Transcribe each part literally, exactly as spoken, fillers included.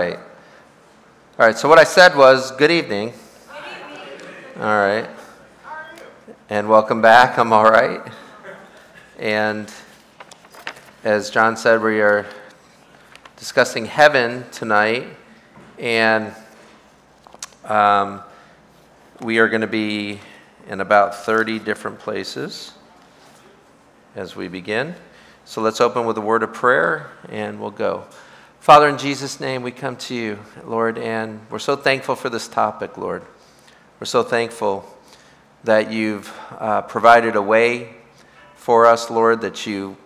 right. All right, so what I said was, good evening. Good evening. All right. And welcome back. I'm all right. And as John said, we are discussing heaven tonight. And um, we are going to be in about thirty different places as we begin. So let's open with a word of prayer and we'll go. Father, in Jesus' name, we come to you, Lord, and we're so thankful for this topic, Lord. We're so thankful that you've uh, provided a way for us, Lord, that you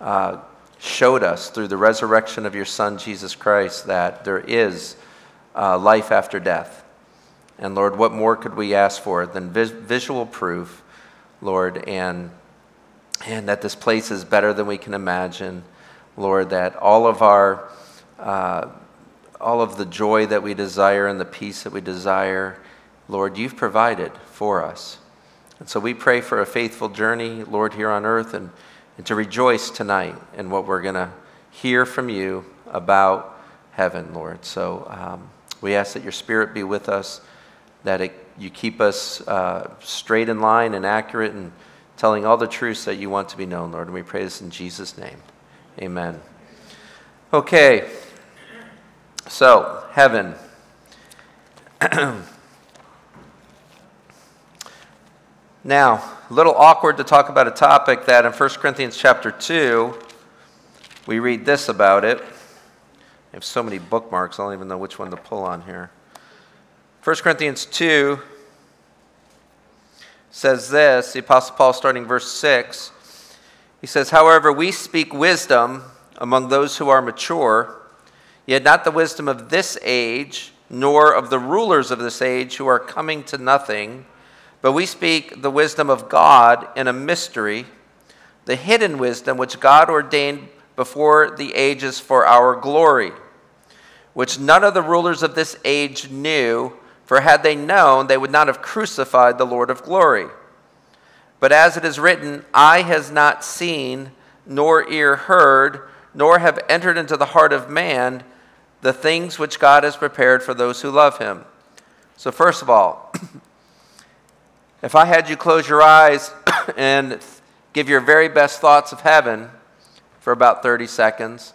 uh, showed us through the resurrection of your Son, Jesus Christ, that there is uh, life after death. And, Lord, what more could we ask for than vis visual proof, Lord, and, and that this place is better than we can imagine, Lord, that all of our... Uh, all of the joy that we desire and the peace that we desire, Lord, you've provided for us. And so we pray for a faithful journey, Lord, here on earth, and, and to rejoice tonight in what we're going to hear from you about heaven, Lord. So um, we ask that your Spirit be with us, that it, you keep us uh, straight in line and accurate and telling all the truths that you want to be known, Lord. And we pray this in Jesus' name. Amen. Okay. So, heaven. Now, a little awkward to talk about a topic that in First Corinthians chapter two, we read this about it. I have so many bookmarks, I don't even know which one to pull on here. First Corinthians two says this, the Apostle Paul starting verse six. He says, however, we speak wisdom among those who are mature, yet not the wisdom of this age, nor of the rulers of this age who are coming to nothing, but we speak the wisdom of God in a mystery, the hidden wisdom which God ordained before the ages for our glory, which none of the rulers of this age knew, for had they known, they would not have crucified the Lord of glory. But as it is written, eye has not seen, nor ear heard, nor have entered into the heart of man the things which God has prepared for those who love him. So first of all, if I had you close your eyes and give your very best thoughts of heaven for about thirty seconds,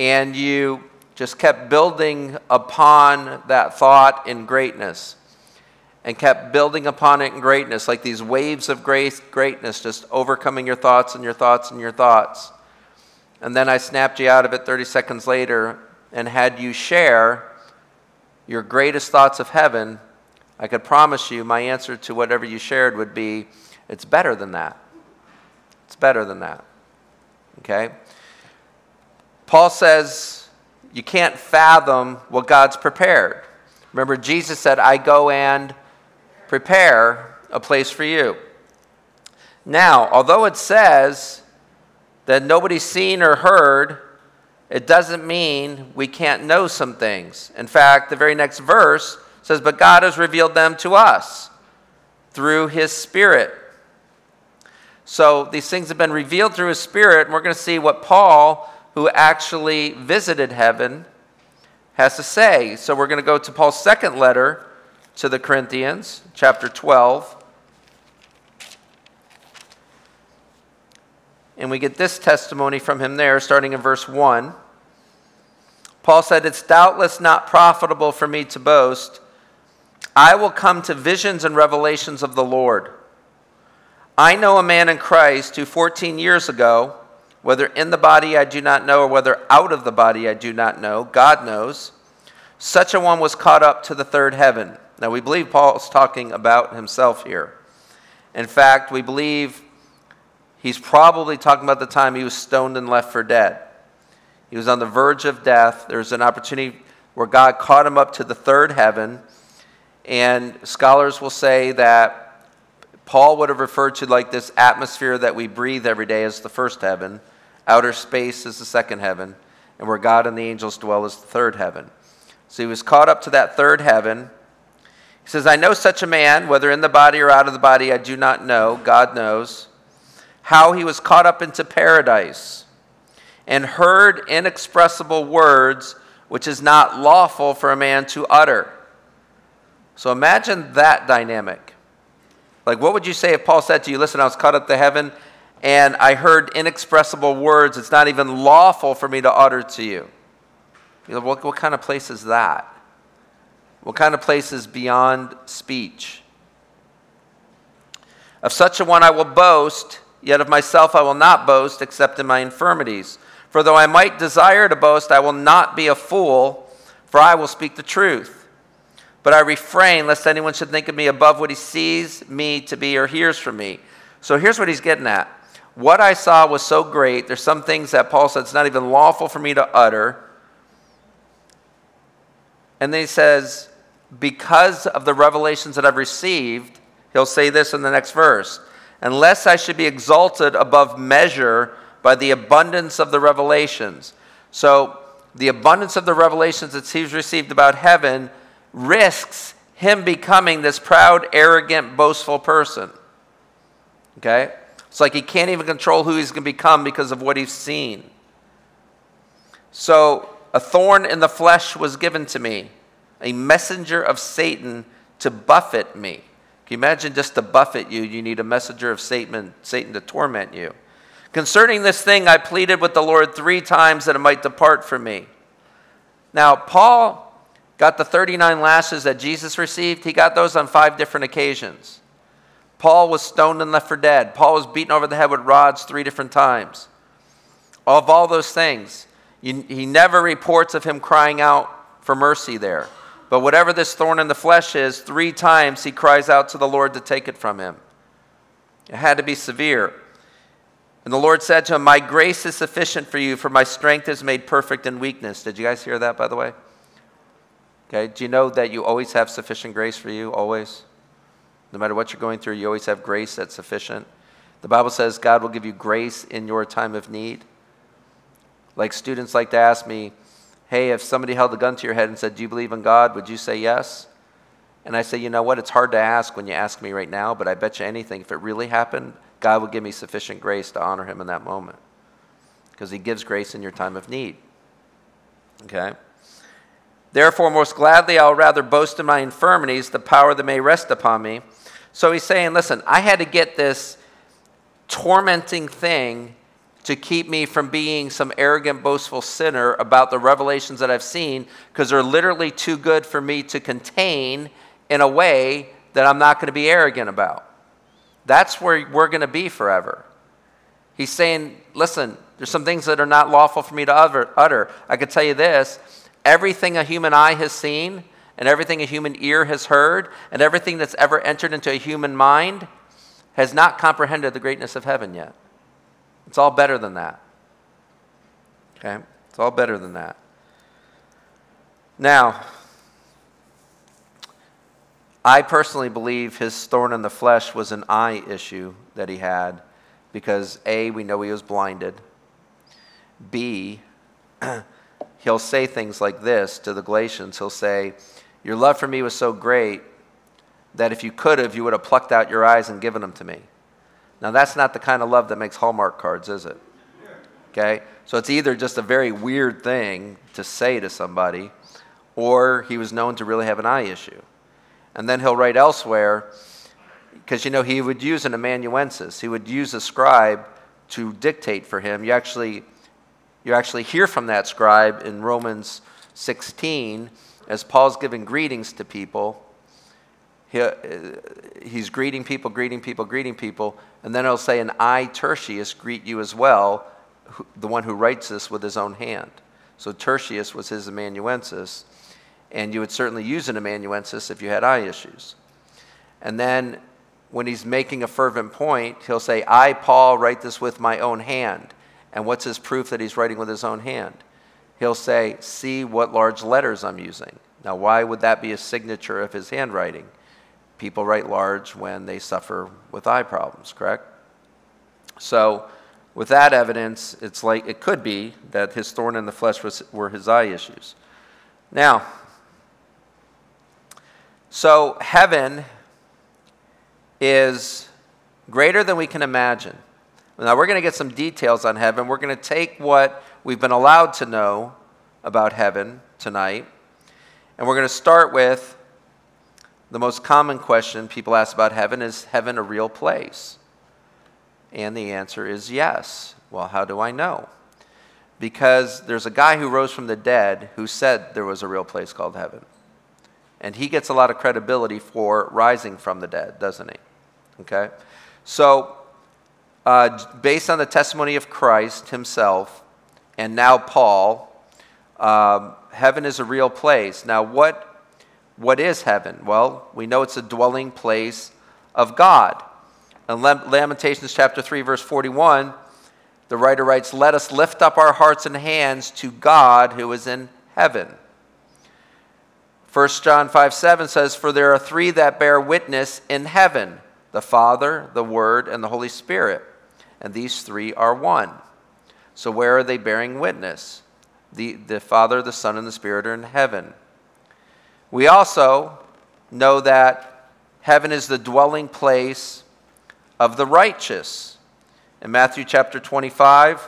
and you just kept building upon that thought in greatness, and kept building upon it in greatness, like these waves of grace, greatness, just overcoming your thoughts and your thoughts and your thoughts. And then I snapped you out of it thirty seconds later and had you share your greatest thoughts of heaven, I could promise you my answer to whatever you shared would be, it's better than that. It's better than that. Okay? Paul says you can't fathom what God's prepared. Remember, Jesus said, I go and prepare a place for you. Now, although it says that nobody's seen or heard, it doesn't mean we can't know some things. In fact, the very next verse says, but God has revealed them to us through his Spirit. So these things have been revealed through his Spirit, and we're going to see what Paul, who actually visited heaven, has to say. So we're going to go to Paul's second letter to the Corinthians, chapter twelve. And we get this testimony from him there, starting in verse one. Paul said, it's doubtless not profitable for me to boast. I will come to visions and revelations of the Lord. I know a man in Christ who fourteen years ago, whether in the body I do not know, or whether out of the body I do not know, God knows, such a one was caught up to the third heaven. Now we believe Paul's talking about himself here. In fact, we believe he's probably talking about the time he was stoned and left for dead. He was on the verge of death. There's an opportunity where God caught him up to the third heaven. And scholars will say that Paul would have referred to like this atmosphere that we breathe every day as the first heaven. Outer space is the second heaven. And where God and the angels dwell is the third heaven. So he was caught up to that third heaven. He says, I know such a man, whether in the body or out of the body, I do not know. God knows. How he was caught up into paradise and heard inexpressible words which is not lawful for a man to utter. So imagine that dynamic. Like, what would you say if Paul said to you, listen, I was caught up to heaven, and I heard inexpressible words. It's not even lawful for me to utter to you. You know, what, what kind of place is that? What kind of place is beyond speech? Of such a one I will boast, yet of myself I will not boast except in my infirmities. For though I might desire to boast, I will not be a fool, for I will speak the truth. But I refrain lest anyone should think of me above what he sees me to be or hears from me. So here's what he's getting at. What I saw was so great. There's some things that Paul said it's not even lawful for me to utter. And then he says, because of the revelations that I've received, he'll say this in the next verse, unless I should be exalted above measure by the abundance of the revelations. So the abundance of the revelations that he's received about heaven risks him becoming this proud, arrogant, boastful person. Okay? It's like he can't even control who he's going to become because of what he's seen. So a thorn in the flesh was given to me, a messenger of Satan to buffet me. Can you imagine, just to buffet you, you need a messenger of Satan, Satan to torment you. Concerning this thing, I pleaded with the Lord three times that it might depart from me. Now, Paul got the thirty-nine lashes that Jesus received. He got those on five different occasions. Paul was stoned and left for dead. Paul was beaten over the head with rods three different times. Of all those things, you, he never reports of him crying out for mercy there. But whatever this thorn in the flesh is, three times he cries out to the Lord to take it from him. It had to be severe. And the Lord said to him, my grace is sufficient for you, for my strength is made perfect in weakness. Did you guys hear that, by the way? Okay, do you know that you always have sufficient grace for you, always? No matter what you're going through, you always have grace that's sufficient. The Bible says God will give you grace in your time of need. Like students like to ask me, hey, if somebody held a gun to your head and said, do you believe in God, would you say yes? And I say, you know what, it's hard to ask when you ask me right now, but I bet you anything, if it really happened, God would give me sufficient grace to honor him in that moment. Because he gives grace in your time of need. Okay? Therefore, most gladly, I'll rather boast in my infirmities, the power that may rest upon me. So he's saying, listen, I had to get this tormenting thing to keep me from being some arrogant, boastful sinner about the revelations that I've seen, because they're literally too good for me to contain in a way that I'm not going to be arrogant about. That's where we're going to be forever. He's saying, listen, there's some things that are not lawful for me to utter. I could tell you this, everything a human eye has seen and everything a human ear has heard and everything that's ever entered into a human mind has not comprehended the greatness of heaven yet. It's all better than that. Okay? It's all better than that. Now, I personally believe his thorn in the flesh was an eye issue that he had because A, we know he was blinded. B, he'll say things like this to the Galatians. He'll say, your love for me was so great that if you could have, you would have plucked out your eyes and given them to me. Now, that's not the kind of love that makes Hallmark cards, is it? Okay? So it's either just a very weird thing to say to somebody, or he was known to really have an eye issue. And then he'll write elsewhere, because, you know, he would use an amanuensis. He would use a scribe to dictate for him. You actually, you actually hear from that scribe in Romans sixteen, as Paul's giving greetings to people. He, he's greeting people, greeting people, greeting people, and then he'll say, and I, Tertius, greet you as well, who, the one who writes this with his own hand. So Tertius was his amanuensis, and you would certainly use an amanuensis if you had eye issues. And then when he's making a fervent point, he'll say, I, Paul, write this with my own hand. And what's his proof that he's writing with his own hand? He'll say, see what large letters I'm using. Now, why would that be a signature of his handwriting? People write large when they suffer with eye problems, correct? So with that evidence, it's like it could be that his thorn in the flesh was, were his eye issues. Now, so heaven is greater than we can imagine. Now, we're going to get some details on heaven. We're going to take what we've been allowed to know about heaven, tonight. And we're going to start with the most common question people ask about heaven. Is heaven a real place? And the answer is yes. Well, how do I know? Because there's a guy who rose from the dead who said there was a real place called heaven. And he gets a lot of credibility for rising from the dead, doesn't he? Okay? So, uh, based on the testimony of Christ himself, and now Paul, um, heaven is a real place. Now, what what is heaven? Well, we know it's a dwelling place of God. In Lamentations chapter three, verse forty-one, the writer writes, "Let us lift up our hearts and hands to God who is in heaven." First John five seven says, "For there are three that bear witness in heaven, the Father, the Word, and the Holy Spirit. And these three are one." So where are they bearing witness? The, the Father, the Son, and the Spirit are in heaven. We also know that heaven is the dwelling place of the righteous. In Matthew chapter twenty-five,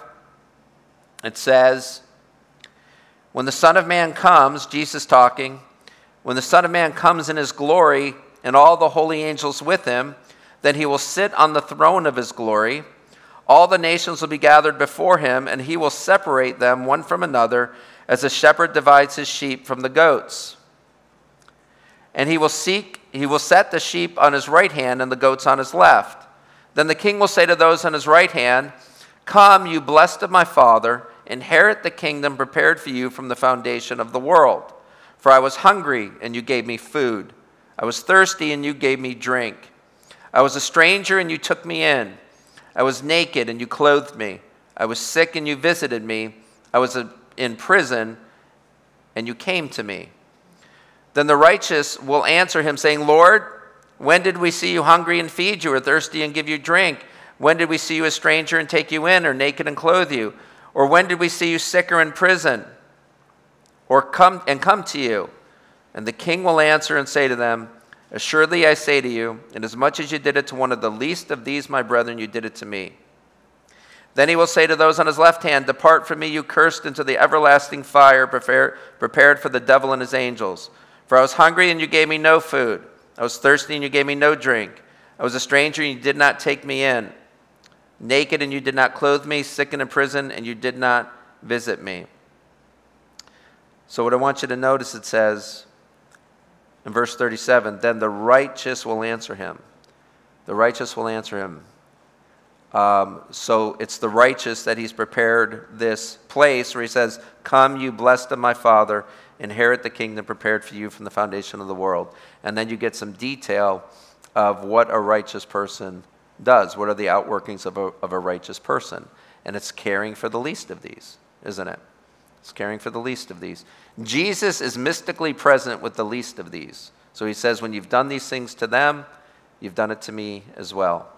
it says, "When the Son of Man comes," Jesus talking, "when the Son of Man comes in his glory and all the holy angels with him, then he will sit on the throne of his glory. All the nations will be gathered before him, and he will separate them one from another as a shepherd divides his sheep from the goats. And he will seek, he will set the sheep on his right hand and the goats on his left. Then the king will say to those on his right hand, 'Come, you blessed of my Father, inherit the kingdom prepared for you from the foundation of the world. For I was hungry, and you gave me food. I was thirsty, and you gave me drink. I was a stranger, and you took me in. I was naked, and you clothed me. I was sick, and you visited me. I was in prison, and you came to me.' Then the righteous will answer him, saying, 'Lord, when did we see you hungry and feed you, or thirsty and give you drink? When did we see you a stranger and take you in, or naked and clothe you? Or when did we see you sick or in prison, or come and come to you?' And the king will answer and say to them, 'Assuredly I say to you, inasmuch as you did it to one of the least of these my brethren, you did it to me.' Then he will say to those on his left hand, 'Depart from me, you cursed, into the everlasting fire prepared for the devil and his angels. For I was hungry, and you gave me no food. I was thirsty, and you gave me no drink. I was a stranger, and you did not take me in. Naked, and you did not clothe me. Sick and in prison, and you did not visit me.'" So what I want you to notice, it says in verse thirty-seven, "Then the righteous will answer him." The righteous will answer him. Um, so it's the righteous that he's prepared this place where he says, "Come, you blessed of my Father, inherit the kingdom prepared for you from the foundation of the world." And then you get some detail of what a righteous person does. What are the outworkings of a, of a righteous person? And it's caring for the least of these, isn't it? It's caring for the least of these. Jesus is mystically present with the least of these. So he says, when you've done these things to them, you've done it to me as well.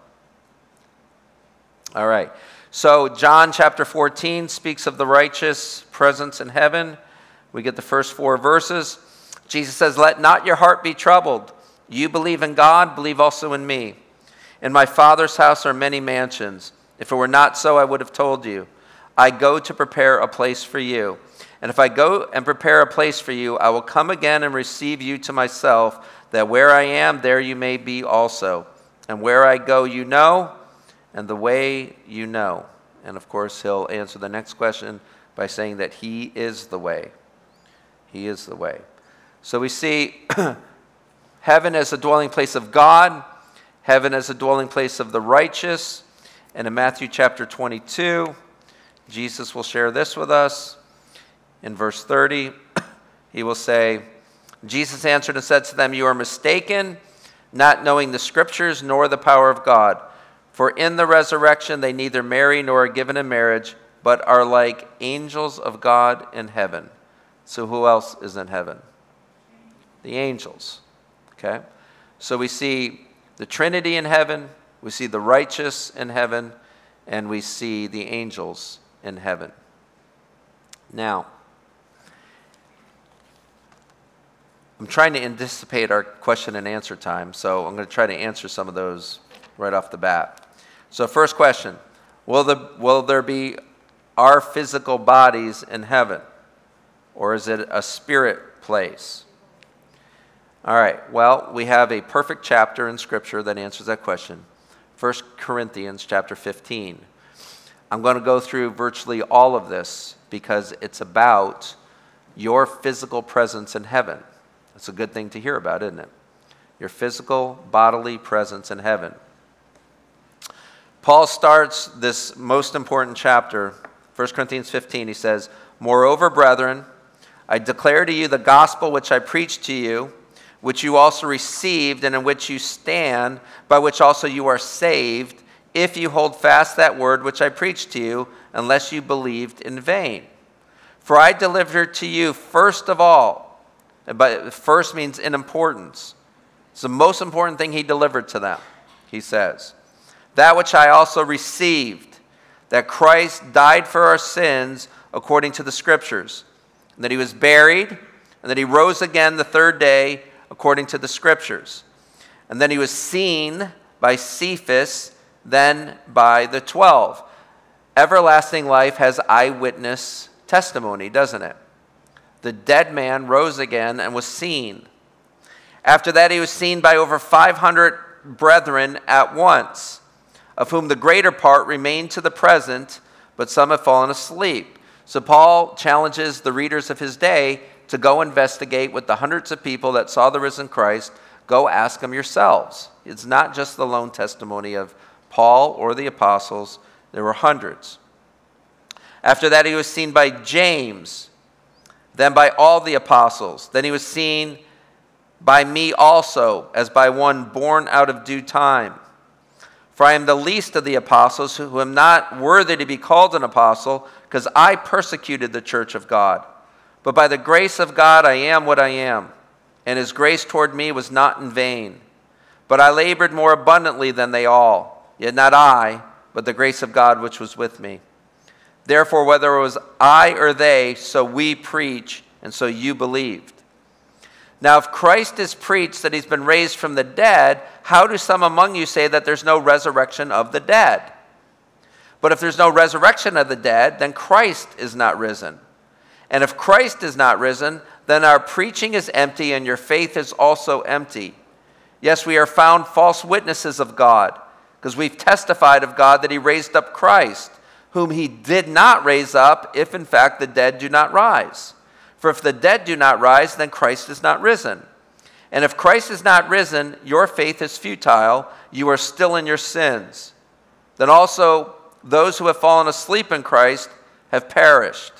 All right. So John chapter fourteen speaks of the righteous presence in heaven. We get the first four verses. Jesus says, "Let not your heart be troubled. You believe in God, believe also in me. In my Father's house are many mansions. If it were not so, I would have told you. I go to prepare a place for you. And if I go and prepare a place for you, I will come again and receive you to myself, that where I am, there you may be also. And where I go, you know, and the way you know." And of course, he'll answer the next question by saying that he is the way. He is the way. So we see heaven as a dwelling place of God, heaven as a dwelling place of the righteous. And in Matthew chapter twenty-two, Jesus will share this with us. In verse thirty, he will say, "Jesus answered and said to them, 'You are mistaken, not knowing the scriptures nor the power of God. For in the resurrection they neither marry nor are given in marriage, but are like angels of God in heaven.'" So who else is in heaven? The angels. Okay? So we see the Trinity in heaven, we see the righteous in heaven, and we see the angels in heaven. Now, I'm trying to anticipate our question and answer time, so I'm going to try to answer some of those right off the bat. So first question, will the, will there be our physical bodies in heaven? or is it a spirit place? All right, well, we have a perfect chapter in Scripture that answers that question. First Corinthians chapter fifteen. I'm going to go through virtually all of this because it's about your physical presence in heaven. That's a good thing to hear about, isn't it? Your physical, bodily presence in heaven. Paul starts this most important chapter, First Corinthians fifteen, he says, "Moreover, brethren, I declare to you the gospel which I preached to you, which you also received and in which you stand, by which also you are saved, if you hold fast that word which I preached to you, unless you believed in vain. For I delivered to you first of all," but first means in importance. It's the most important thing he delivered to them, he says. "That which I also received, that Christ died for our sins according to the Scriptures, and that he was buried, and that he rose again the third day according to the Scriptures. And then he was seen by Cephas, then by the twelve. Everlasting life has eyewitness testimony, doesn't it? The dead man rose again and was seen. After that, he was seen by over five hundred brethren at once, of whom the greater part remain to the present, but some have fallen asleep." So Paul challenges the readers of his day to go investigate with the hundreds of people that saw the risen Christ. Go ask them yourselves. It's not just the lone testimony of Paul or the apostles. There were hundreds. "After that, he was seen by James, then by all the apostles. Then he was seen by me also, as by one born out of due time. For I am the least of the apostles, who am not worthy to be called an apostle, because I persecuted the church of God. But by the grace of God I am what I am, and his grace toward me was not in vain. But I labored more abundantly than they all, yet not I, but the grace of God which was with me. Therefore, whether it was I or they, so we preach, and so you believed. Now, if Christ is preached that he's been raised from the dead, how do some among you say that there's no resurrection of the dead? But if there's no resurrection of the dead, then Christ is not risen. And if Christ is not risen, then our preaching is empty and your faith is also empty. Yes, we are found false witnesses of God, because we've testified of God that he raised up Christ, whom he did not raise up, if in fact the dead do not rise. For if the dead do not rise, then Christ is not risen. And if Christ is not risen, your faith is futile. You are still in your sins. Then also those who have fallen asleep in Christ have perished.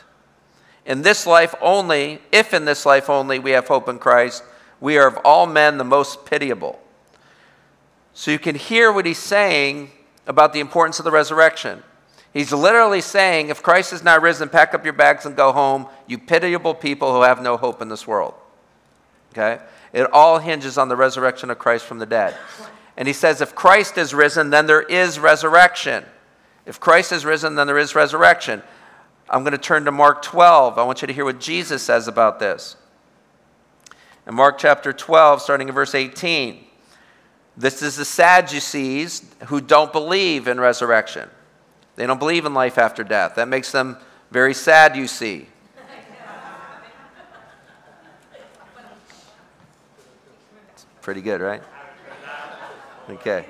In this life only, if in this life only we have hope in Christ, we are of all men the most pitiable." So you can hear what he's saying about the importance of the resurrection. He's literally saying, if Christ is not risen, pack up your bags and go home, you pitiable people who have no hope in this world. Okay? It all hinges on the resurrection of Christ from the dead. And he says, if Christ is risen, then there is resurrection. If Christ is risen, then there is resurrection. I'm going to turn to Mark twelve. I want you to hear what Jesus says about this. In Mark chapter twelve, starting in verse eighteen, this is the Sadducees who don't believe in resurrection. They don't believe in life after death. That makes them very sad, you see. It's pretty good, right? Okay.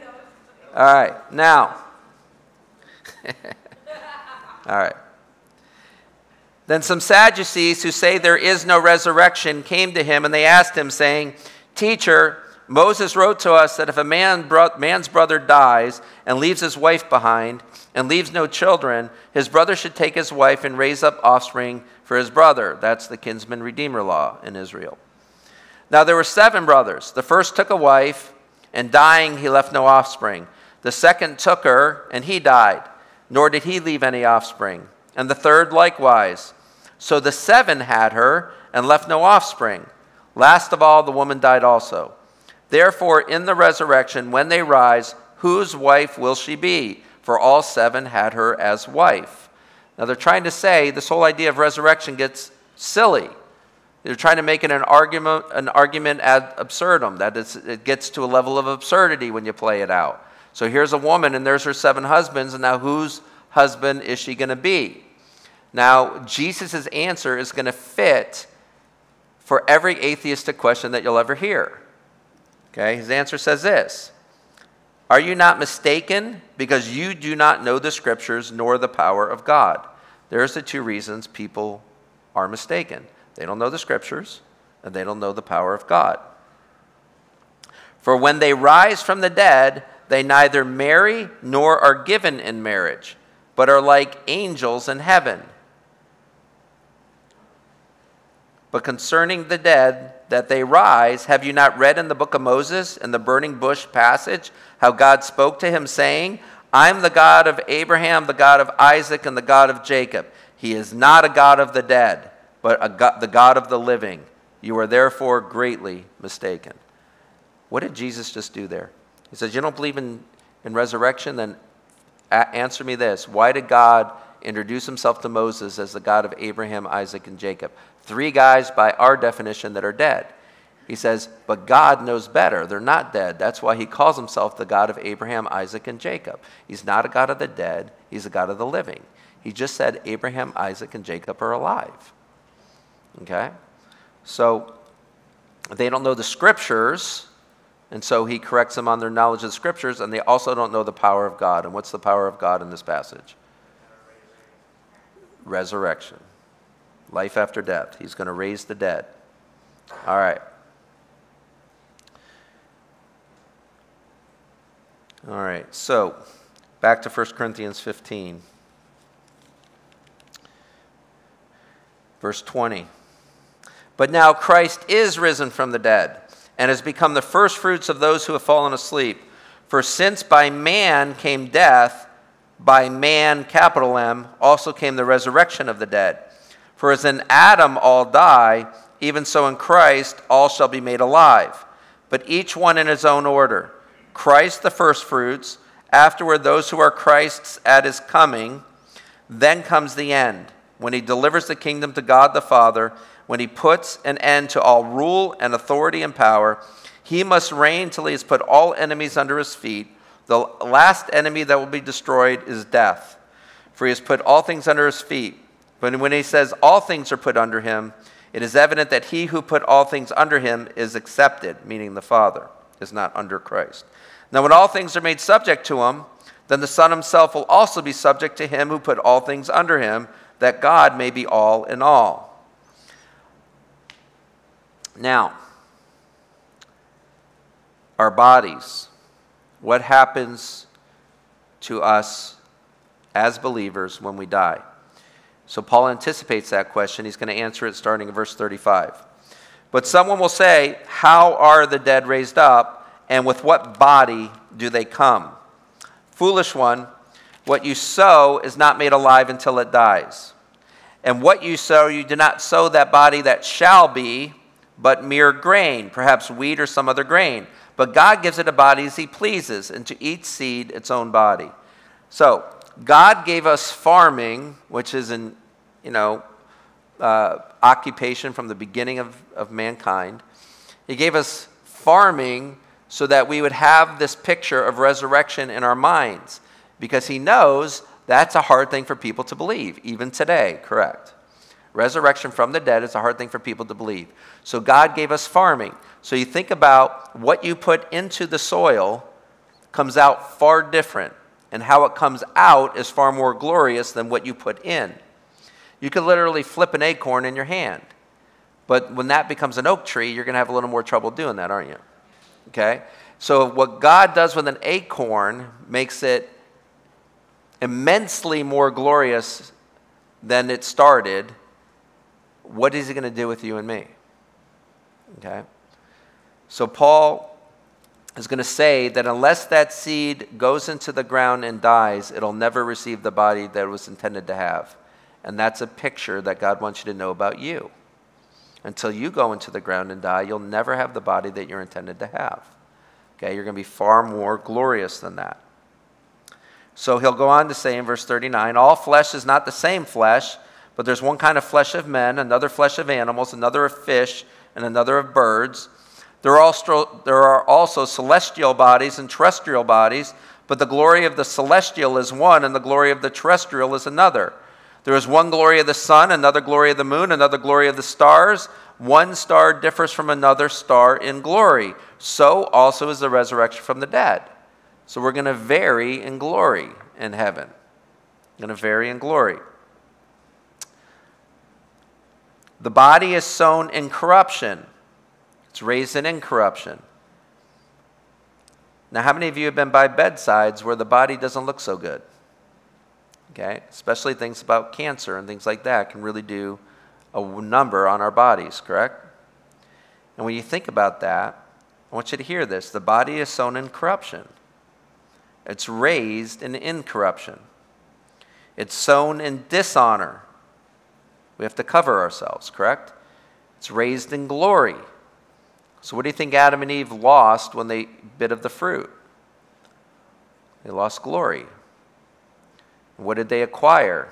All right. Now. All right. "Then some Sadducees who say there is no resurrection came to him, and they asked him, saying, 'Teacher, Moses wrote to us that if a man bro- man's brother dies and leaves his wife behind and leaves no children, his brother should take his wife and raise up offspring for his brother.'" That's the kinsman-redeemer law in Israel. "Now there were seven brothers. The first took a wife, and dying he left no offspring. The second took her, and he died, nor did he leave any offspring. And the third likewise. So the seven had her and left no offspring. Last of all, the woman died also. Therefore, in the resurrection, when they rise, whose wife will she be? For all seven had her as wife." Now they're trying to say this whole idea of resurrection gets silly. They're trying to make it an argument, an argument ad absurdum, that it's, it gets to a level of absurdity when you play it out. So here's a woman and there's her seven husbands, and now whose husband is she going to be? Now, Jesus' answer is going to fit for every atheistic question that you'll ever hear. Okay, his answer says this: "Are you not mistaken because you do not know the scriptures nor the power of God?" There's the two reasons people are mistaken. They don't know the scriptures and they don't know the power of God. "For when they rise from the dead, they neither marry nor are given in marriage, but are like angels in heaven. But concerning the dead, that they rise, have you not read in the book of Moses, in the burning bush passage, how God spoke to him, saying, I'm the God of Abraham, the God of Isaac, and the God of Jacob. He is not a God of the dead, but a God, the God of the living. You are therefore greatly mistaken." What did Jesus just do there? He says, you don't believe in, in resurrection? Then answer me this. Why did God introduce himself to Moses as the God of Abraham, Isaac, and Jacob? Three guys, by our definition, that are dead. He says, but God knows better. They're not dead. That's why he calls himself the God of Abraham, Isaac, and Jacob. He's not a God of the dead. He's a God of the living. He just said Abraham, Isaac, and Jacob are alive. Okay? So they don't know the scriptures, and so he corrects them on their knowledge of the scriptures, and they also don't know the power of God. And what's the power of God in this passage? Resurrection. Life after death. He's going to raise the dead. All right. All right. So, back to First Corinthians fifteen. Verse twenty. But now Christ is risen from the dead and has become the firstfruits of those who have fallen asleep. For since by man came death, by man, capital M, also came the resurrection of the dead. For as in Adam all die, even so in Christ all shall be made alive, but each one in his own order. Christ the firstfruits, afterward those who are Christ's at his coming. Then comes the end, when he delivers the kingdom to God the Father, when he puts an end to all rule and authority and power. He must reign till he has put all enemies under his feet. The last enemy that will be destroyed is death, for he has put all things under his feet. But when he says all things are put under him, it is evident that he who put all things under him is accepted, meaning the Father is not under Christ. Now when all things are made subject to him, then the Son himself will also be subject to him who put all things under him, that God may be all in all. Now, our bodies, what happens to us as believers when we die? So Paul anticipates that question. He's going to answer it starting in verse thirty-five. But someone will say, how are the dead raised up, and with what body do they come? Foolish one, what you sow is not made alive until it dies. And what you sow, you do not sow that body that shall be, but mere grain, perhaps wheat or some other grain. But God gives it a body as he pleases, and to each seed its own body. So God gave us farming, which is an you know, uh, occupation from the beginning of, of mankind. He gave us farming so that we would have this picture of resurrection in our minds, because he knows that's a hard thing for people to believe, even today, correct? Resurrection from the dead is a hard thing for people to believe. So God gave us farming. So you think about what you put into the soil comes out far different, and how it comes out is far more glorious than what you put in. You can literally flip an acorn in your hand, but when that becomes an oak tree, you're going to have a little more trouble doing that, aren't you? Okay? So what God does with an acorn makes it immensely more glorious than it started. What is he going to do with you and me? Okay? So Paul is going to say that unless that seed goes into the ground and dies, it'll never receive the body that it was intended to have. And that's a picture that God wants you to know about you. Until you go into the ground and die, you'll never have the body that you're intended to have. Okay, you're going to be far more glorious than that. So he'll go on to say in verse thirty-nine, all flesh is not the same flesh, but there's one kind of flesh of men, another flesh of animals, another of fish, and another of birds. There are also celestial bodies and terrestrial bodies, but the glory of the celestial is one, and the glory of the terrestrial is another. There is one glory of the sun, another glory of the moon, another glory of the stars. One star differs from another star in glory. So also is the resurrection from the dead. So we're going to vary in glory in heaven. Going to vary in glory. The body is sown in corruption. It's raised in incorruption. Now, how many of you have been by bedsides where the body doesn't look so good? Okay, especially things about cancer and things like that can really do a number on our bodies, correct? And when you think about that, I want you to hear this. The body is sown in corruption. It's raised in incorruption. It's sown in dishonor. We have to cover ourselves, correct? It's raised in glory. So what do you think Adam and Eve lost when they bit of the fruit? They lost glory. What did they acquire?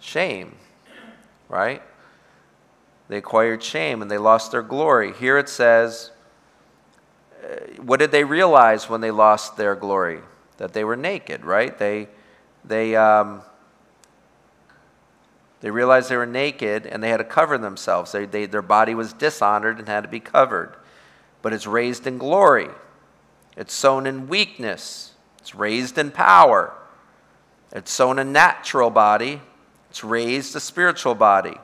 Shame, right? They acquired shame and they lost their glory. Here it says, uh, what did they realize when they lost their glory? That they were naked, right? They, they, um, they realized they were naked and they had to cover themselves. They, they, their body was dishonored and had to be covered. But it's raised in glory. It's sown in weakness. It's raised in power. It's sown a natural body. It's raised a spiritual body.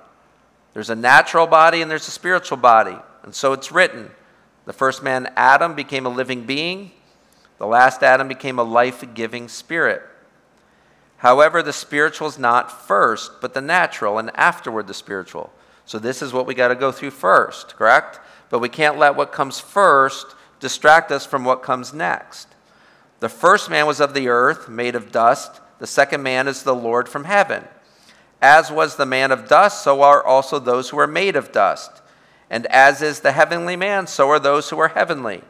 There's a natural body and there's a spiritual body. And so it's written, the first man, Adam, became a living being. The last Adam became a life-giving spirit. However, the spiritual is not first, but the natural, and afterward the spiritual. So this is what we got to go through first, correct? But we can't let what comes first distract us from what comes next. The first man was of the earth, made of dust. The second man is the Lord from heaven. As was the man of dust, so are also those who are made of dust. And as is the heavenly man, so are those who are heavenly.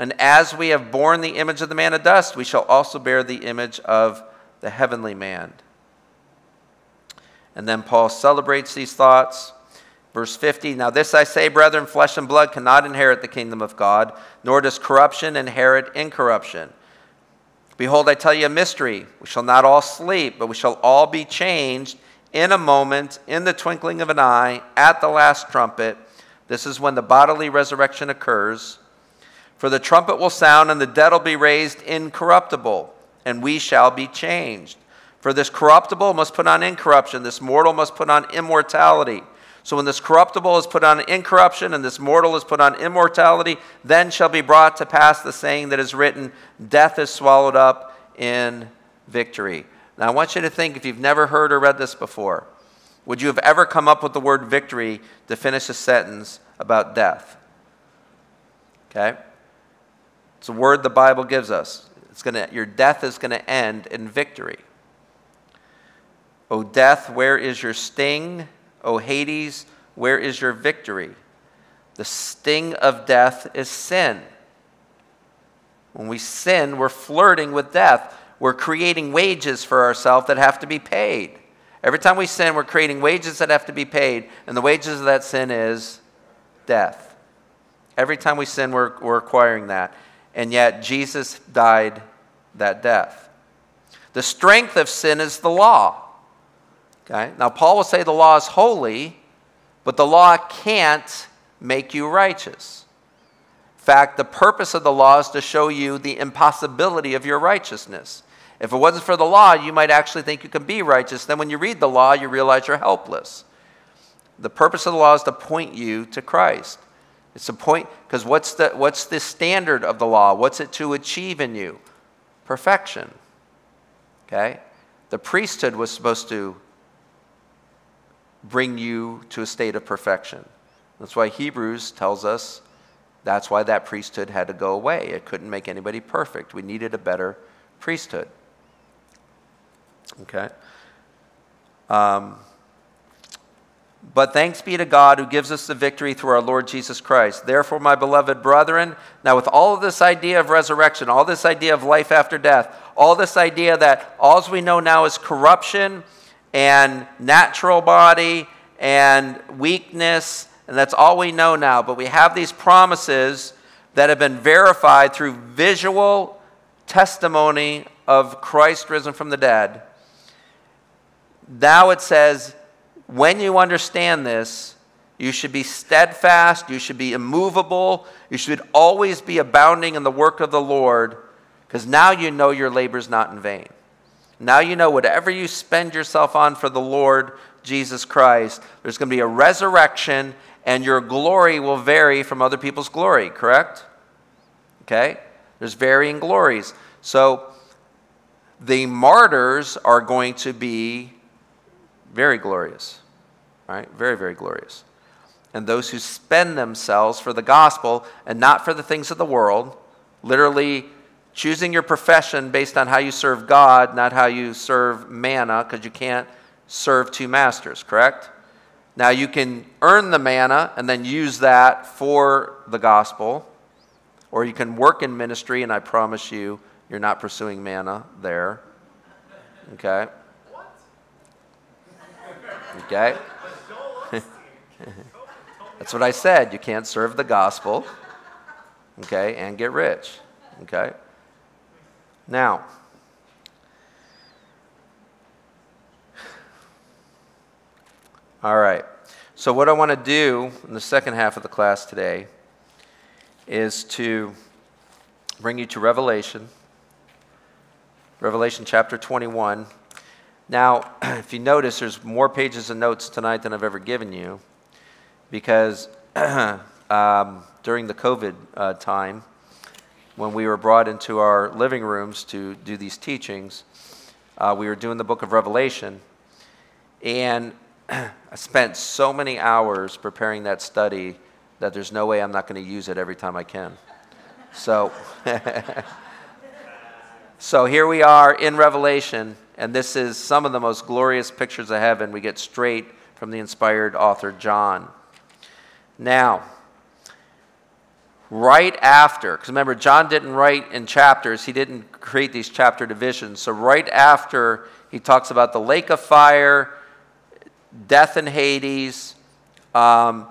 And as we have borne the image of the man of dust, we shall also bear the image of the heavenly man. And then Paul celebrates these thoughts. Verse fifty, now this I say, brethren, flesh and blood cannot inherit the kingdom of God, nor does corruption inherit incorruption. Behold, I tell you a mystery. We shall not all sleep, but we shall all be changed in a moment, in the twinkling of an eye, at the last trumpet. This is when the bodily resurrection occurs. For the trumpet will sound, and the dead will be raised incorruptible, and we shall be changed. For this corruptible must put on incorruption, this mortal must put on immortality. So when this corruptible is put on incorruption and this mortal is put on immortality, then shall be brought to pass the saying that is written, death is swallowed up in victory. Now I want you to think, if you've never heard or read this before, would you have ever come up with the word victory to finish a sentence about death? Okay? It's a word the Bible gives us. It's gonna, your death is going to end in victory. O death, where is your sting? O Hades, where is your victory? The sting of death is sin. When we sin, we're flirting with death. We're creating wages for ourselves that have to be paid. Every time we sin, we're creating wages that have to be paid, and the wages of that sin is death. Every time we sin, we're, we're acquiring that. And yet, Jesus died that death. The strength of sin is the law. Okay? Now, Paul will say the law is holy, but the law can't make you righteous. In fact, the purpose of the law is to show you the impossibility of your righteousness. If it wasn't for the law, you might actually think you can be righteous. Then when you read the law, you realize you're helpless. The purpose of the law is to point you to Christ. It's a point, because what's the, what's the standard of the law? What's it to achieve in you? Perfection. Okay? The priesthood was supposed to bring you to a state of perfection. That's why Hebrews tells us that's why that priesthood had to go away. It couldn't make anybody perfect. We needed a better priesthood. Okay? Um, but thanks be to God who gives us the victory through our Lord Jesus Christ. Therefore, my beloved brethren, now with all of this idea of resurrection, all this idea of life after death, all this idea that all we know now is corruption, and natural body, and weakness, and that's all we know now. But we have these promises that have been verified through visual testimony of Christ risen from the dead. Now it says, when you understand this, you should be steadfast, you should be immovable, you should always be abounding in the work of the Lord, because now you know your labor's not in vain. Now you know whatever you spend yourself on for the Lord Jesus Christ, there's going to be a resurrection, and your glory will vary from other people's glory, correct? Okay? There's varying glories. So the martyrs are going to be very glorious, right? Very, very glorious. And those who spend themselves for the gospel and not for the things of the world, literally choosing your profession based on how you serve God, not how you serve manna, because you can't serve two masters, correct? Now you can earn the manna and then use that for the gospel, or you can work in ministry, and I promise you, you're not pursuing manna there, okay? What? Okay? That's what I said. You can't serve the gospel, okay, and get rich, okay? Now, all right, so what I want to do in the second half of the class today is to bring you to Revelation, Revelation chapter twenty-one. Now, if you notice, there's more pages of notes tonight than I've ever given you, because um, during the COVID uh, time, when we were brought into our living rooms to do these teachings, uh, we were doing the book of Revelation, and I spent so many hours preparing that study that there's no way I'm not going to use it every time I can. So, so here we are in Revelation, and this is some of the most glorious pictures of heaven we get straight from the inspired author John. Now, right after, because remember, John didn't write in chapters. He didn't create these chapter divisions. So right after, he talks about the lake of fire, death in Hades, um,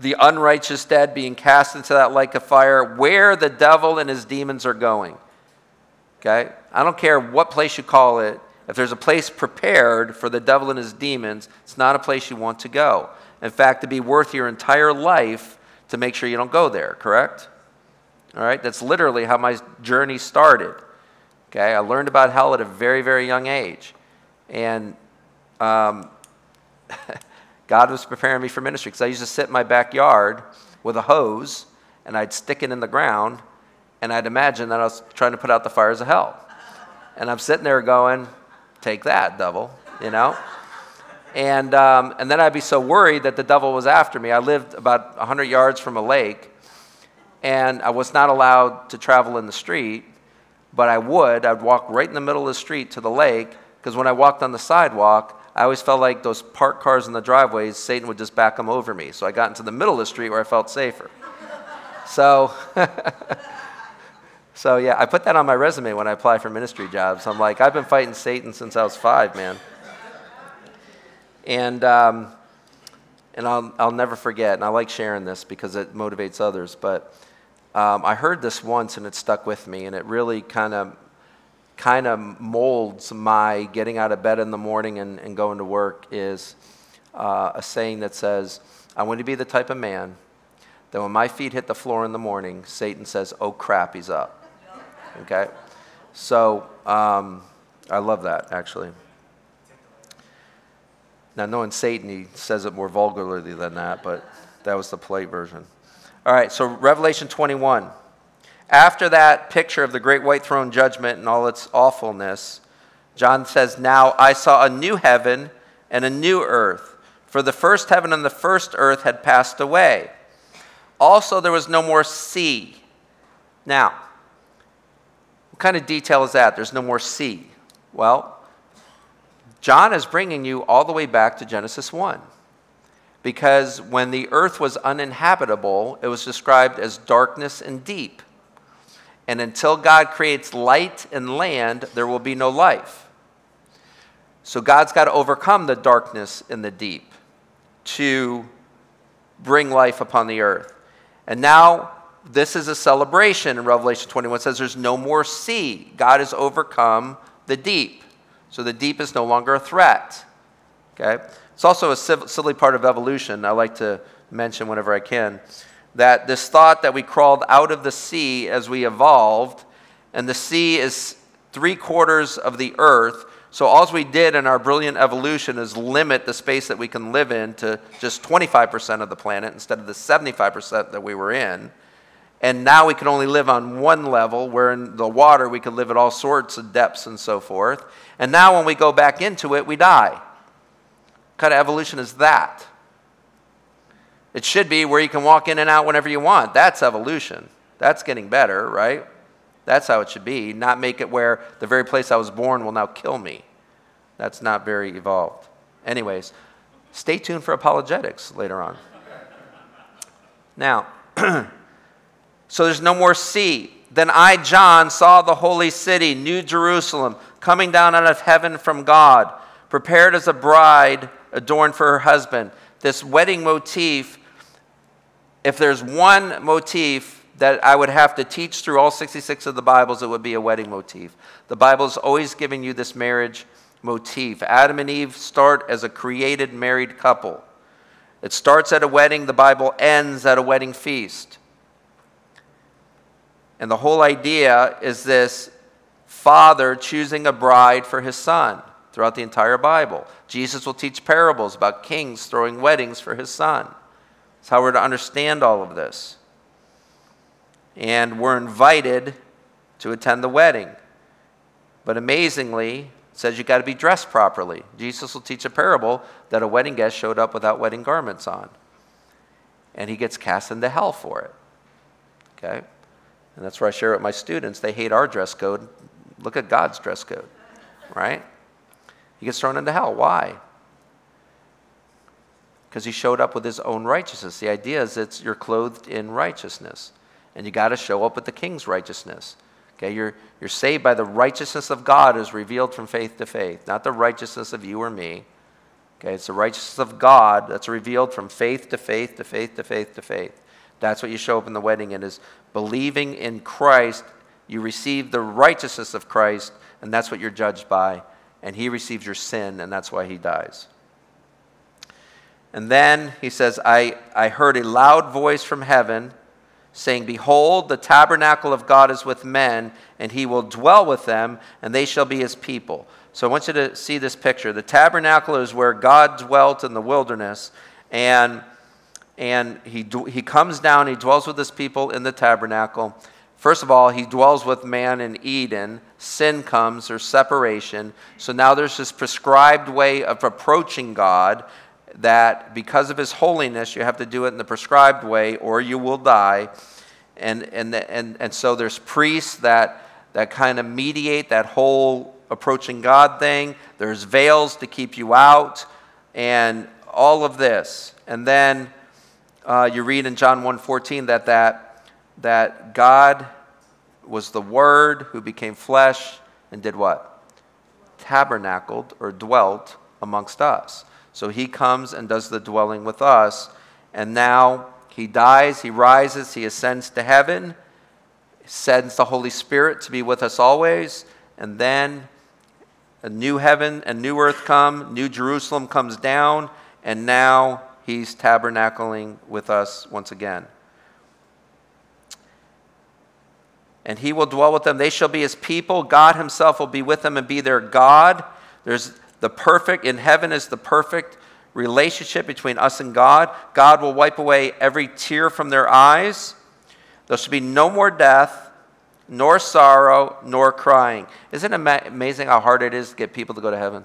the unrighteous dead being cast into that lake of fire, where the devil and his demons are going. Okay? I don't care what place you call it. If there's a place prepared for the devil and his demons, it's not a place you want to go. In fact, it'd be worth your entire life to make sure you don't go there, correct? All right, that's literally how my journey started. Okay, I learned about hell at a very, very young age. And um, God was preparing me for ministry, because I used to sit in my backyard with a hose, and I'd stick it in the ground, and I'd imagine that I was trying to put out the fires of hell. And I'm sitting there going, take that, devil, you know? And, um, and then I'd be so worried that the devil was after me. I lived about a hundred yards from a lake, and I was not allowed to travel in the street, but I would. I'd walk right in the middle of the street to the lake, because when I walked on the sidewalk, I always felt like those parked cars in the driveways, Satan would just back them over me. So I got into the middle of the street where I felt safer. So, so yeah, I put that on my resume when I apply for ministry jobs. I'm like, I've been fighting Satan since I was five, man. And, um, and I'll, I'll never forget, and I like sharing this because it motivates others, but um, I heard this once and it stuck with me, and it really kind of kind of molds my getting out of bed in the morning and, and going to work, is uh, a saying that says, I want to be the type of man that when my feet hit the floor in the morning, Satan says, oh crap, he's up. Okay? So um, I love that, actually. Now, knowing Satan, he says it more vulgarly than that, but that was the polite version. All right, so Revelation twenty-one. After that picture of the great white throne judgment and all its awfulness, John says, now I saw a new heaven and a new earth, for the first heaven and the first earth had passed away. Also, there was no more sea. Now, what kind of detail is that? There's no more sea. Well, John is bringing you all the way back to Genesis one, because when the earth was uninhabitable, it was described as darkness and deep. And until God creates light and land, there will be no life. So God's got to overcome the darkness and the deep to bring life upon the earth. And now this is a celebration in Revelation twenty-one. It says there's no more sea. God has overcome the deep. So the deep is no longer a threat. Okay? It's also a silly part of evolution I like to mention whenever I can, that this thought that we crawled out of the sea as we evolved, and the sea is three quarters of the earth, so all we did in our brilliant evolution is limit the space that we can live in to just twenty-five percent of the planet instead of the seventy-five percent that we were in. And now we can only live on one level, where in the water we can live at all sorts of depths and so forth. And now when we go back into it, we die. What kind of evolution is that? It should be where you can walk in and out whenever you want. That's evolution. That's getting better, right? That's how it should be. Not make it where the very place I was born will now kill me. That's not very evolved. Anyways, stay tuned for apologetics later on. Now, so there's no more sea. Then I, John, saw the holy city, New Jerusalem, coming down out of heaven from God, prepared as a bride adorned for her husband. This wedding motif, if there's one motif that I would have to teach through all sixty-six of the Bibles, it would be a wedding motif. The Bible's always giving you this marriage motif. Adam and Eve start as a created married couple. It starts at a wedding. The Bible ends at a wedding feast. And the whole idea is this father choosing a bride for his son throughout the entire Bible. Jesus will teach parables about kings throwing weddings for his son. That's how we're to understand all of this. And we're invited to attend the wedding. But amazingly, it says you've got to be dressed properly. Jesus will teach a parable that a wedding guest showed up without wedding garments on. And he gets cast into hell for it. Okay? And that's where I share with my students. They hate our dress code. Look at God's dress code, right? He gets thrown into hell. Why? Because he showed up with his own righteousness. The idea is it's you're clothed in righteousness. And you got to show up with the king's righteousness. Okay, you're, you're saved by the righteousness of God as revealed from faith to faith, not the righteousness of you or me. Okay, it's the righteousness of God that's revealed from faith to faith to faith to faith to faith. That's what you show up in the wedding in, is believing in Christ. You receive the righteousness of Christ, and that's what you're judged by. And he receives your sin, and that's why he dies. And then he says, I, I heard a loud voice from heaven saying, behold, the tabernacle of God is with men, and he will dwell with them, and they shall be his people. So I want you to see this picture. The tabernacle is where God dwelt in the wilderness, and And he, he comes down, he dwells with his people in the tabernacle. First of all, he dwells with man in Eden. Sin comes, there's separation. So now there's this prescribed way of approaching God that because of his holiness, you have to do it in the prescribed way or you will die. And, and, and, and so there's priests that, that kind of mediate that whole approaching God thing. There's veils to keep you out and all of this. And then... Uh, you read in John one fourteen that, that, that God was the Word who became flesh and did what? Tabernacled or dwelt amongst us. So he comes and does the dwelling with us. And now he dies, he rises, he ascends to heaven, sends the Holy Spirit to be with us always. And then a new heaven and new earth come, New Jerusalem comes down, and now... he's tabernacling with us once again. And he will dwell with them. They shall be his people. God himself will be with them and be their God. There's the perfect, in heaven is the perfect relationship between us and God. God will wipe away every tear from their eyes. There shall be no more death, nor sorrow, nor crying. Isn't it amazing how hard it is to get people to go to heaven?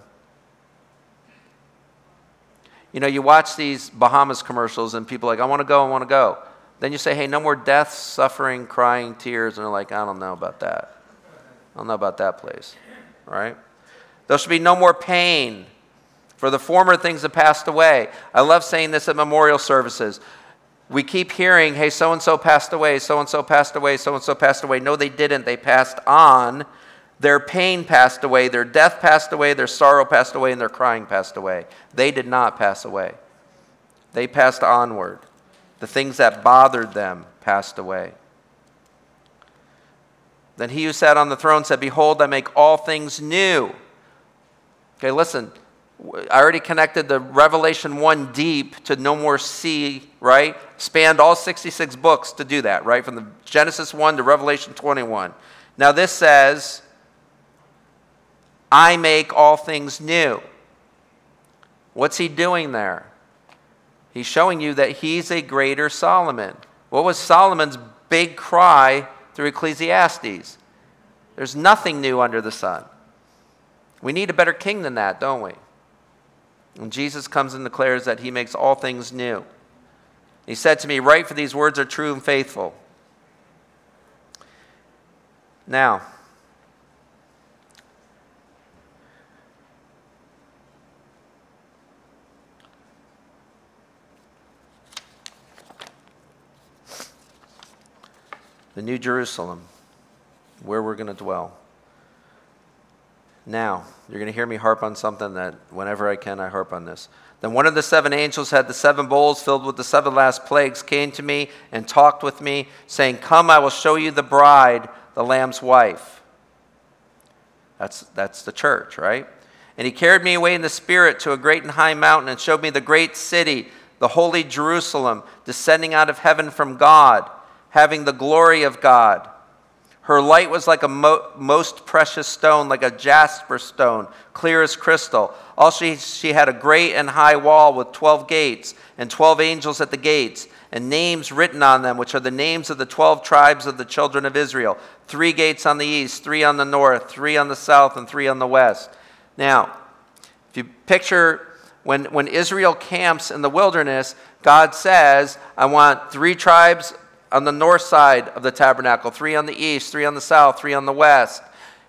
You know, you watch these Bahamas commercials and people are like, I want to go, I want to go. Then you say, hey, no more deaths, suffering, crying, tears. And they're like, I don't know about that. I don't know about that place. All right? There should be no more pain, for the former things have passed away. I love saying this at memorial services. We keep hearing, hey, so-and-so passed away, so-and-so passed away, so-and-so passed away. No, they didn't. They passed on. Their pain passed away, their death passed away, their sorrow passed away, and their crying passed away. They did not pass away. They passed onward. The things that bothered them passed away. Then he who sat on the throne said, behold, I make all things new. Okay, listen, I already connected the Revelation one deep to no more sea, right? Spanned all sixty-six books to do that, right? From the Genesis one to Revelation twenty-one. Now this says, I make all things new. What's he doing there? He's showing you that he's a greater Solomon. What was Solomon's big cry through Ecclesiastes? There's nothing new under the sun. We need a better king than that, don't we? And Jesus comes and declares that he makes all things new. He said to me, write, for these words are true and faithful. Now, the New Jerusalem, where we're going to dwell. Now, you're going to hear me harp on something that whenever I can, I harp on this. Then one of the seven angels had the seven bowls filled with the seven last plagues, came to me and talked with me, saying, come, I will show you the bride, the Lamb's wife. That's, that's the church, right? And he carried me away in the Spirit to a great and high mountain and showed me the great city, the holy Jerusalem, descending out of heaven from God, having the glory of God. Her light was like a mo most precious stone, like a jasper stone, clear as crystal. Also, she had a great and high wall with twelve gates and twelve angels at the gates and names written on them, which are the names of the twelve tribes of the children of Israel. Three gates on the east, three on the north, three on the south, and three on the west. Now, if you picture when, when Israel camps in the wilderness, God says, I want three tribes on the north side of the tabernacle, three on the east, three on the south, three on the west.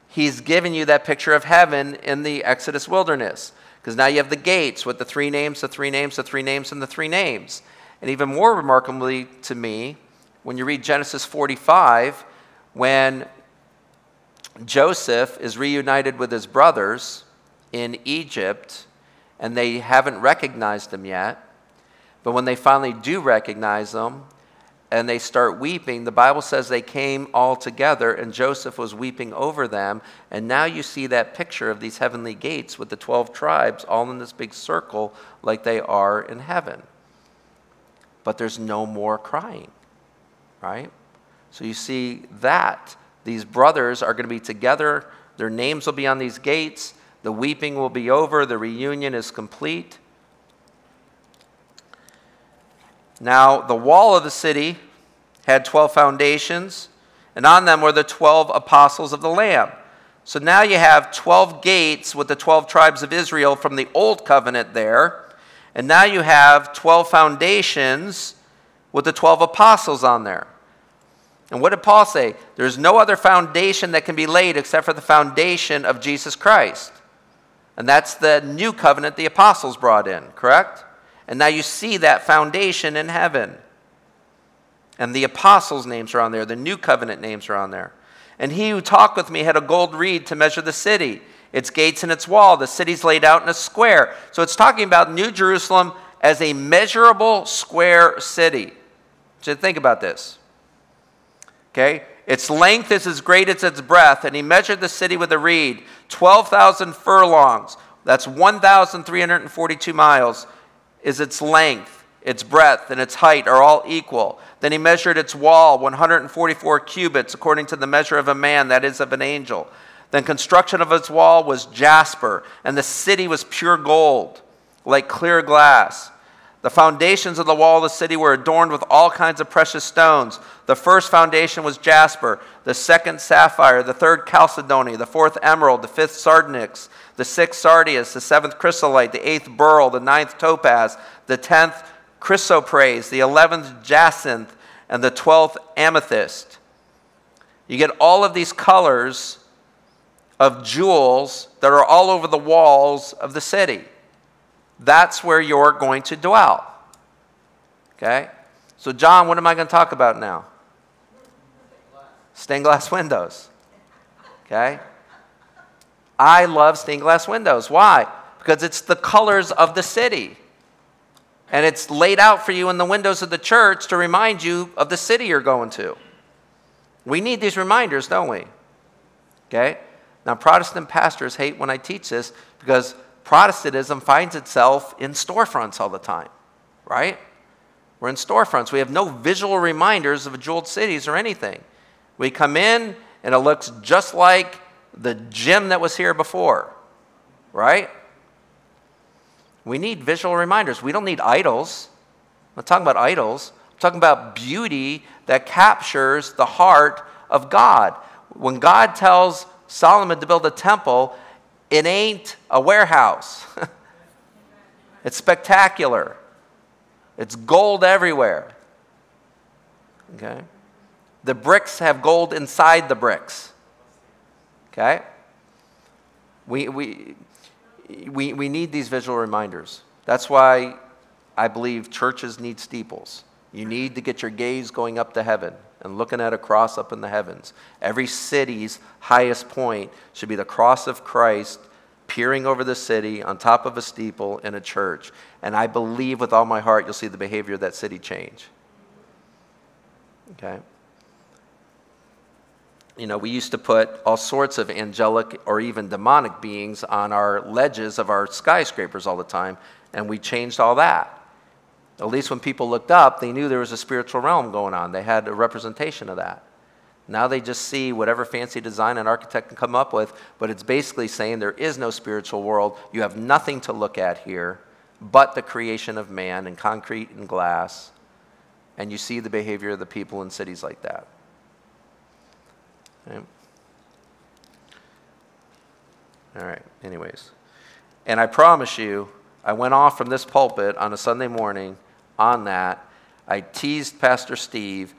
He's given you that picture of heaven in the Exodus wilderness, because now you have the gates with the three names, the three names, the three names, and the three names. And even more remarkably to me, when you read Genesis forty-five, when Joseph is reunited with his brothers in Egypt, and they haven't recognized him yet, but when they finally do recognize him, and they start weeping, the Bible says they came all together and Joseph was weeping over them. And now you see that picture of these heavenly gates with the twelve tribes all in this big circle like they are in heaven. But there's no more crying, right? So you see that these brothers are going to be together. Their names will be on these gates. The weeping will be over. The reunion is complete. Now, the wall of the city had twelve foundations, and on them were the twelve apostles of the Lamb. So now you have twelve gates with the twelve tribes of Israel from the Old Covenant there, and now you have twelve foundations with the twelve apostles on there. And what did Paul say? There's no other foundation that can be laid except for the foundation of Jesus Christ. And that's the new covenant the apostles brought in, correct? And now you see that foundation in heaven. And the apostles' names are on there. The new covenant names are on there. And he who talked with me had a gold reed to measure the city, its gates and its wall. The city's laid out in a square. So it's talking about New Jerusalem as a measurable square city. So think about this. Okay? Its length is as great as its breadth. And he measured the city with a reed, twelve thousand furlongs. That's one thousand three hundred forty-two miles. Is its length, its breadth, and its height are all equal. Then he measured its wall, one hundred forty-four cubits, according to the measure of a man, that is, of an angel. Then construction of its wall was jasper, and the city was pure gold, like clear glass. The foundations of the wall of the city were adorned with all kinds of precious stones. The first foundation was jasper, the second sapphire, the third chalcedony, the fourth emerald, the fifth sardonyx, the sixth sardius, the seventh chrysolite, the eighth beryl, the ninth topaz, the tenth chrysoprase, the eleventh jacinth, and the twelfth amethyst. You get all of these colors of jewels that are all over the walls of the city. That's where you're going to dwell. Okay? So, John, what am I going to talk about now? Stained glass windows. Okay? I love stained glass windows. Why? Because it's the colors of the city. And it's laid out for you in the windows of the church to remind you of the city you're going to. We need these reminders, don't we? Okay? Now, Protestant pastors hate when I teach this because Protestantism finds itself in storefronts all the time, right? We're in storefronts. We have no visual reminders of jeweled cities or anything. We come in, and it looks just like the gym that was here before, right? We need visual reminders. We don't need idols. I'm not talking about idols. I'm talking about beauty that captures the heart of God. When God tells Solomon to build a temple, it ain't a warehouse. It's spectacular. It's gold everywhere. Okay? The bricks have gold inside the bricks. Okay? We, we, we, we need these visual reminders. That's why I believe churches need steeples. You need to get your gaze going up to heaven and looking at a cross up in the heavens. Every city's highest point should be the cross of Christ peering over the city on top of a steeple in a church. And I believe with all my heart you'll see the behavior of that city change. Okay? You know, we used to put all sorts of angelic or even demonic beings on our ledges of our skyscrapers all the time, and we changed all that. At least when people looked up, they knew there was a spiritual realm going on. They had a representation of that. Now they just see whatever fancy design an architect can come up with, but it's basically saying there is no spiritual world. You have nothing to look at here but the creation of man in concrete and glass, and you see the behavior of the people in cities like that. All right. All right, anyways. And I promise you, I went off from this pulpit on a Sunday morning on that. I teased Pastor Steve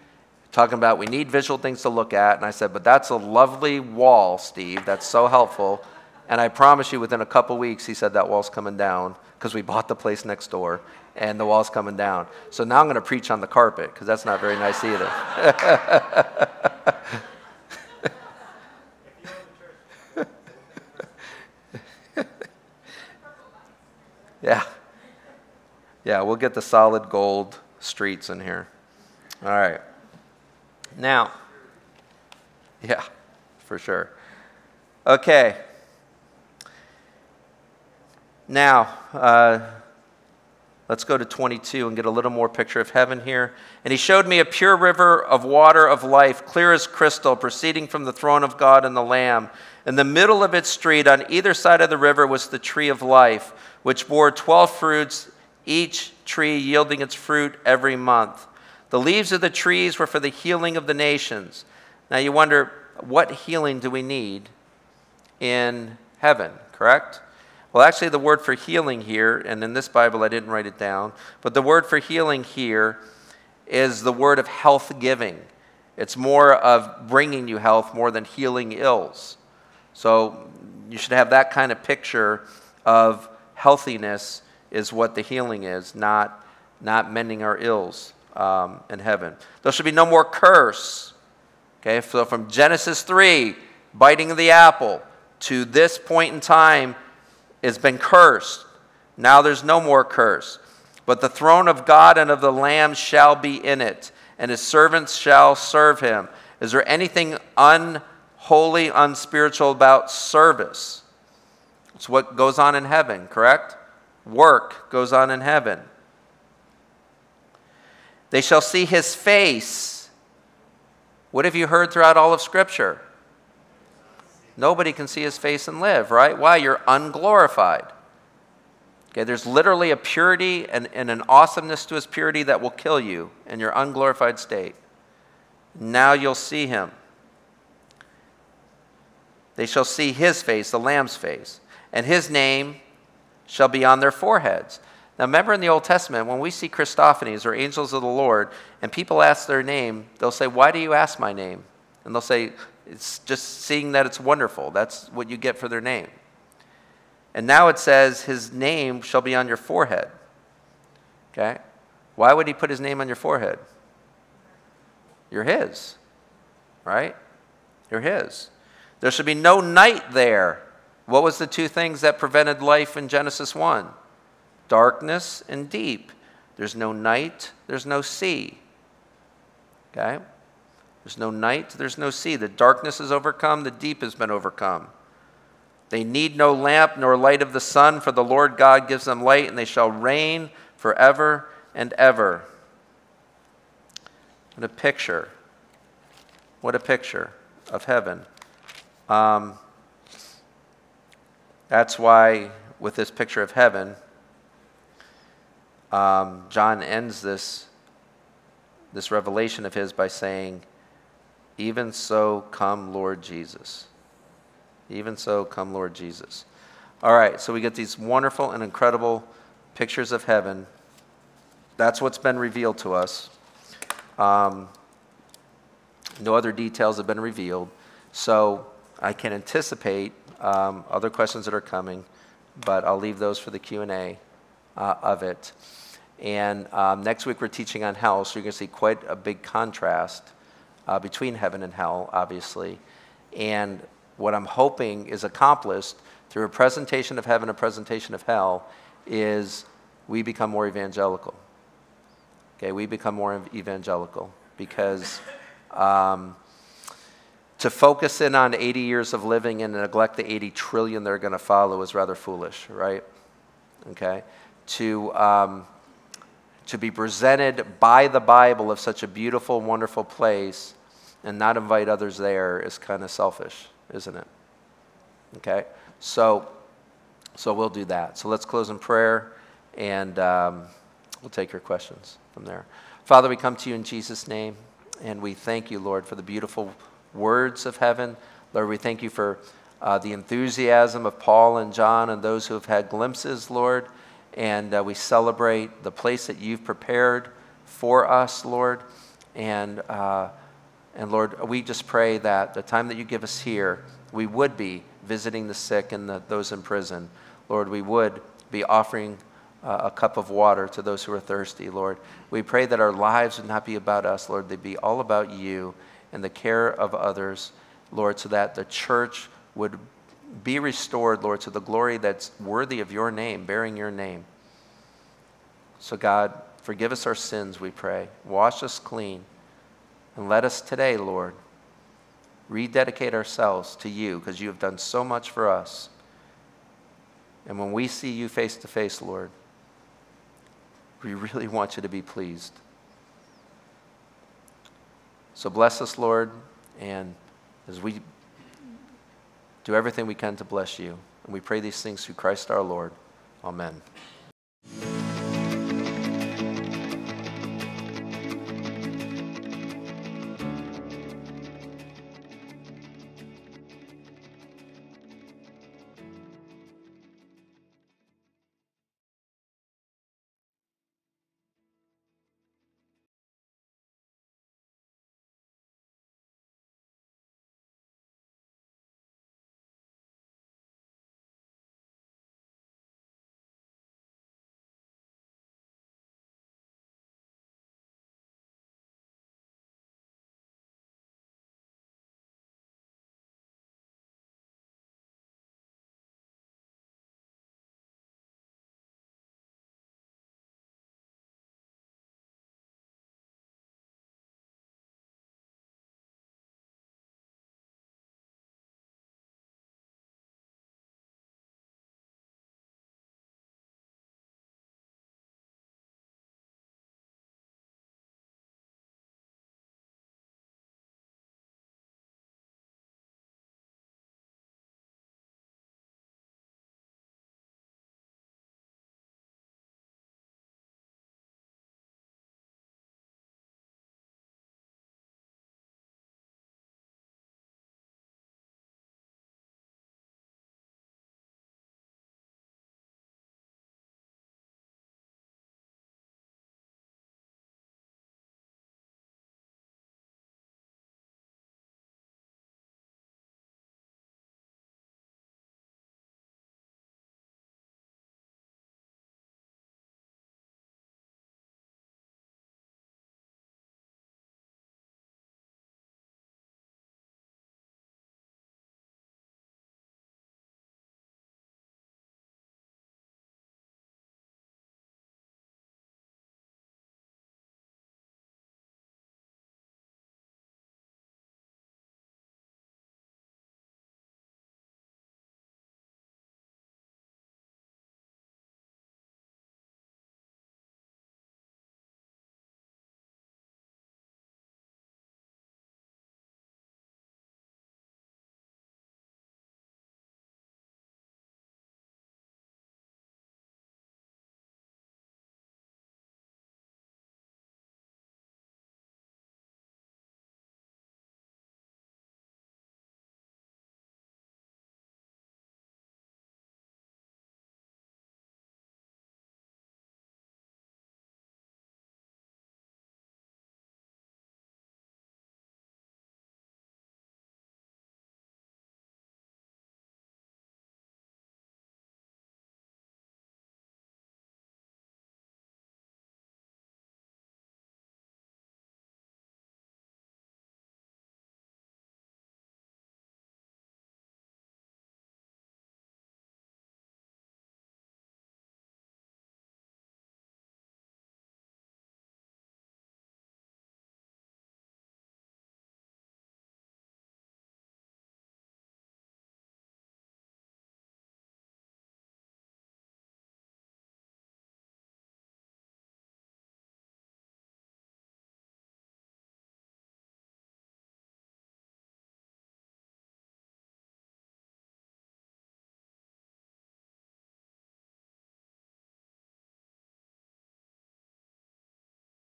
talking about we need visual things to look at. And I said, but that's a lovely wall, Steve. That's so helpful. And I promise you within a couple weeks, he said that wall's coming down because we bought the place next door and the wall's coming down. So now I'm going to preach on the carpet because that's not very nice either. Yeah, yeah, we'll get the solid gold streets in here. All right. Now, yeah, for sure. Okay. Now, uh, let's go to twenty-two and get a little more picture of heaven here. And he showed me a pure river of water of life, clear as crystal, proceeding from the throne of God and the Lamb. In the middle of its street, on either side of the river, was the tree of life, which bore twelve fruits, each tree yielding its fruit every month. The leaves of the trees were for the healing of the nations. Now you wonder, what healing do we need in heaven, correct? Well, actually the word for healing here, and in this Bible I didn't write it down, but the word for healing here is the word of health giving. It's more of bringing you health more than healing ills. So you should have that kind of picture of healthiness is what the healing is, not, not mending our ills um, in heaven. There should be no more curse. Okay, so from Genesis three, biting of the apple, to this point in time, it's been cursed. Now there's no more curse. But the throne of God and of the Lamb shall be in it, and his servants shall serve him. Is there anything unholy, unspiritual about service? It's what goes on in heaven, correct? Work goes on in heaven. They shall see his face. What have you heard throughout all of Scripture? Nobody can see his face and live, right? Why? You're unglorified. Okay, there's literally a purity and, and an awesomeness to his purity that will kill you in your unglorified state. Now you'll see him. They shall see his face, the Lamb's face, and his name shall be on their foreheads. Now remember in the Old Testament, when we see Christophanies or angels of the Lord, and people ask their name, they'll say, why do you ask my name? And they'll say, it's just seeing that it's wonderful. That's what you get for their name. And now it says, his name shall be on your forehead. Okay? Why would he put his name on your forehead? You're his, right? You're his. There should be no night there. What was the two things that prevented life in Genesis one? Darkness and deep. There's no night, there's no sea. Okay? There's no night, there's no sea. The darkness is overcome, the deep has been overcome. They need no lamp nor light of the sun, for the Lord God gives them light, and they shall reign forever and ever. What a picture. What a picture of heaven. Um, that's why with this picture of heaven, um, John ends this, this revelation of his by saying, even so, come Lord Jesus. Even so, come Lord Jesus. All right, so we get these wonderful and incredible pictures of heaven. That's what's been revealed to us. Um, no other details have been revealed. So I can anticipate um, other questions that are coming, but I'll leave those for the Q and A uh, of it. And um, next week we're teaching on hell, so you're going to see quite a big contrast uh, between heaven and hell, obviously. And what I'm hoping is accomplished through a presentation of heaven, a presentation of hell, is we become more evangelical. Okay, we become more evangelical because um, to focus in on eighty years of living and neglect the eighty trillion they're going to follow is rather foolish, right? Okay, to um, to be presented by the Bible of such a beautiful, wonderful place and not invite others there is kind of selfish, isn't it? Okay, so so we'll do that. So let's close in prayer, and um, we'll take your questions from there. Father, we come to you in Jesus' name, and we thank you, Lord, for the beautiful words of heaven. Lord, we thank you for uh, the enthusiasm of Paul and John and those who have had glimpses, Lord, and uh, we celebrate the place that you've prepared for us, Lord, and uh, and Lord, we just pray that the time that you give us here, we would be visiting the sick and the, those in prison. Lord, we would be offering uh, a cup of water to those who are thirsty, Lord. We pray that our lives would not be about us, Lord. They'd be all about you and the care of others, Lord, so that the church would be restored, Lord, to the glory that's worthy of your name, bearing your name. So God, forgive us our sins, we pray. Wash us clean. And let us today, Lord, rededicate ourselves to you, because you have done so much for us. And when we see you face to face, Lord, we really want you to be pleased. So bless us, Lord, and as we do everything we can to bless you. And we pray these things through Christ our Lord. Amen.